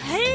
Hey!